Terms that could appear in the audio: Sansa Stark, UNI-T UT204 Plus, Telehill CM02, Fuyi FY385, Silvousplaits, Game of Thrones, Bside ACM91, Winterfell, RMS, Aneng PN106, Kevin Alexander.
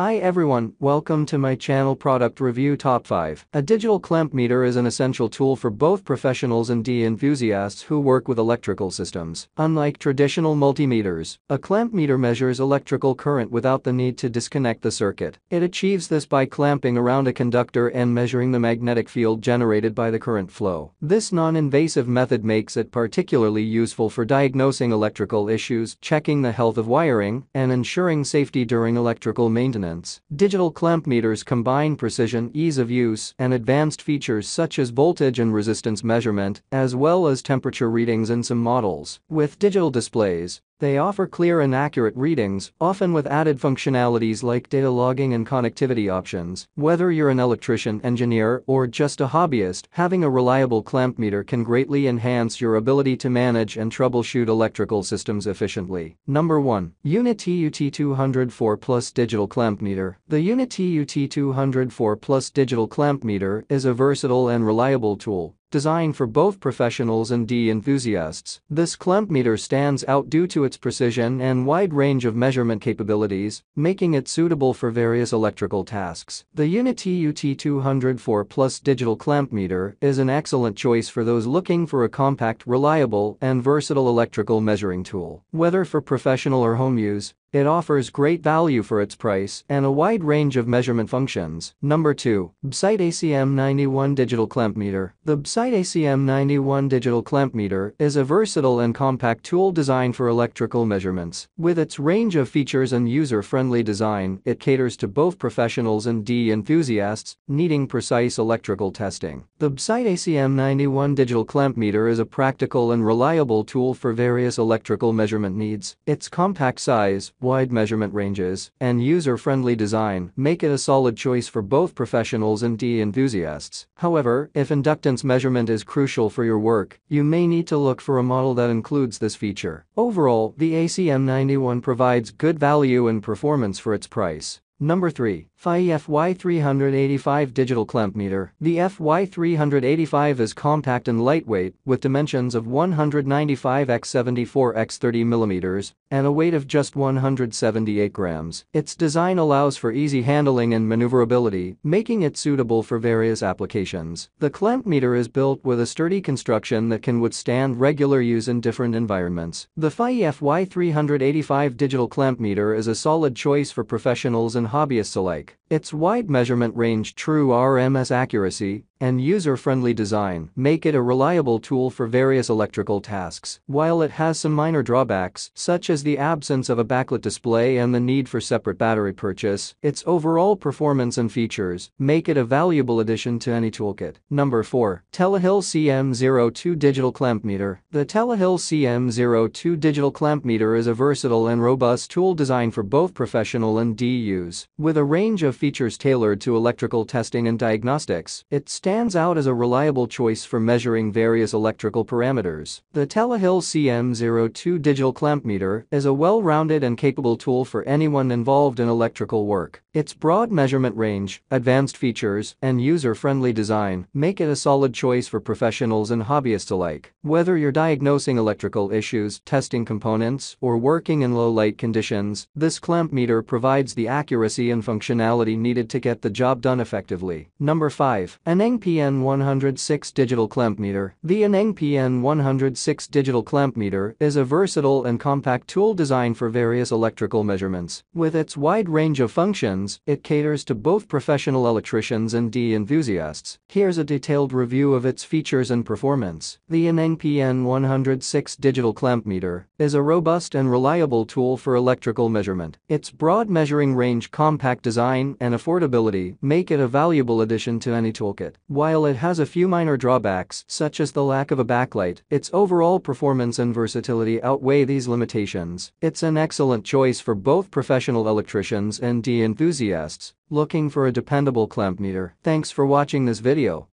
Hi everyone, welcome to my channel Product Review Top 5. A digital clamp meter is an essential tool for both professionals and enthusiasts who work with electrical systems. Unlike traditional multimeters, a clamp meter measures electrical current without the need to disconnect the circuit. It achieves this by clamping around a conductor and measuring the magnetic field generated by the current flow. This non-invasive method makes it particularly useful for diagnosing electrical issues, checking the health of wiring, and ensuring safety during electrical maintenance. Digital clamp meters combine precision, ease of use, and advanced features such as voltage and resistance measurement, as well as temperature readings in some models. With digital displays, they offer clear and accurate readings, often with added functionalities like data logging and connectivity options. Whether you're an electrician, engineer, or just a hobbyist, having a reliable clamp meter can greatly enhance your ability to manage and troubleshoot electrical systems efficiently. Number 1. UNI-T UT204 Plus Digital Clamp Meter. The UNI-T UT204 Plus Digital Clamp Meter is a versatile and reliable tool designed for both professionals and enthusiasts. This clamp meter stands out due to its precision and wide range of measurement capabilities, making it suitable for various electrical tasks. The UNI-T UT204 Plus Digital Clamp Meter is an excellent choice for those looking for a compact, reliable, and versatile electrical measuring tool. Whether for professional or home use, it offers great value for its price and a wide range of measurement functions. Number 2. Bside ACM91 Digital Clamp Meter. The Bside ACM91 Digital Clamp Meter is a versatile and compact tool designed for electrical measurements. With its range of features and user-friendly design, it caters to both professionals and enthusiasts needing precise electrical testing. The Bside ACM91 Digital Clamp Meter is a practical and reliable tool for various electrical measurement needs. Its compact size, wide measurement ranges, and user-friendly design make it a solid choice for both professionals and enthusiasts. However, if inductance measurement is crucial for your work, you may need to look for a model that includes this feature. Overall, the ACM91 provides good value and performance for its price. Number 3. Fuyi FY385 Digital Clamp Meter. The FY385 is compact and lightweight, with dimensions of 195 × 74 × 30 mm and a weight of just 178 grams. Its design allows for easy handling and maneuverability, making it suitable for various applications. The clamp meter is built with a sturdy construction that can withstand regular use in different environments. The Fuyi FY385 Digital Clamp Meter is a solid choice for professionals and hobbyists alike. Its wide measurement range, true RMS accuracy, and user-friendly design make it a reliable tool for various electrical tasks. While it has some minor drawbacks, such as the absence of a backlit display and the need for separate battery purchase, its overall performance and features make it a valuable addition to any toolkit. Number 4. Telehill CM02 Digital Clamp Meter. The Telehill CM02 Digital Clamp Meter is a versatile and robust tool designed for both professional and use. With a range of features tailored to electrical testing and diagnostics, it stands out as a reliable choice for measuring various electrical parameters. The Telehill CM02 Digital Clamp Meter is a well-rounded and capable tool for anyone involved in electrical work. Its broad measurement range, advanced features, and user-friendly design make it a solid choice for professionals and hobbyists alike. Whether you're diagnosing electrical issues, testing components, or working in low-light conditions, this clamp meter provides the accuracy and functionality needed to get the job done effectively. Number 5. Aneng PN106 Digital Clamp Meter. The Aneng PN106 Digital Clamp Meter is a versatile and compact tool designed for various electrical measurements. With its wide range of functions, it caters to both professional electricians and enthusiasts. Here's a detailed review of its features and performance. The Aneng PN106 Digital Clamp Meter is a robust and reliable tool for electrical measurement. Its broad measuring range, compact design, and affordability make it a valuable addition to any toolkit. While it has a few minor drawbacks, such as the lack of a backlight, its overall performance and versatility outweigh these limitations. It's an excellent choice for both professional electricians and enthusiasts looking for a dependable clamp meter. Thanks for watching this video.